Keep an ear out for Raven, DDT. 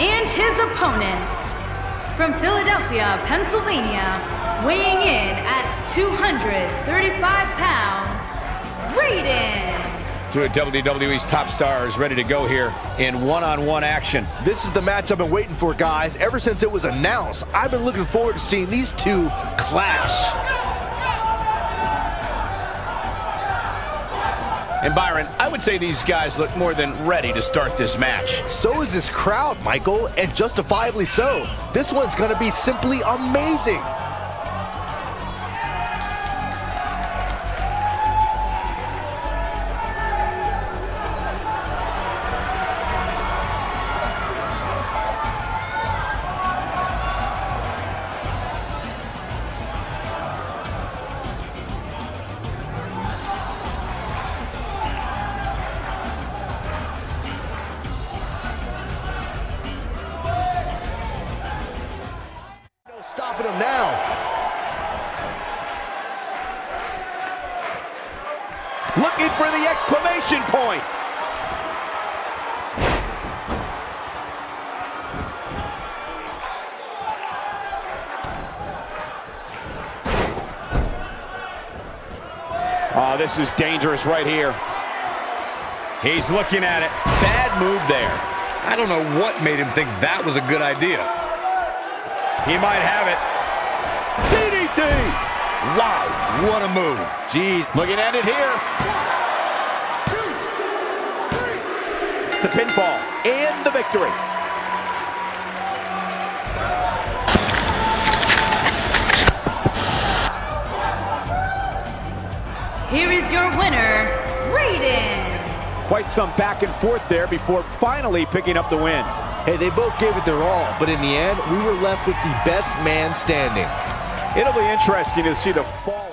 And his opponent, from Philadelphia, Pennsylvania, weighing in at 235 pounds, Raven. Two of WWE's top stars ready to go here in one-on-one action. This is the match I've been waiting for, guys. Ever since it was announced, I've been looking forward to seeing these two clash. And Byron, I would say these guys look more than ready to start this match. So is this crowd, Michael, and justifiably so. This one's gonna be simply amazing. Stopping him now. Looking for the exclamation point. Oh, this is dangerous right here. He's looking at it. Bad move there. I don't know what made him think that was a good idea. He might have it. DDT! Wow, what a move. Jeez, looking at it here. 1, 2, 3. The pinfall and the victory. Here is your winner, Raven. Quite some back and forth there before finally picking up the win. Hey, they both gave it their all, but in the end, we were left with the best man standing. It'll be interesting to see the fall.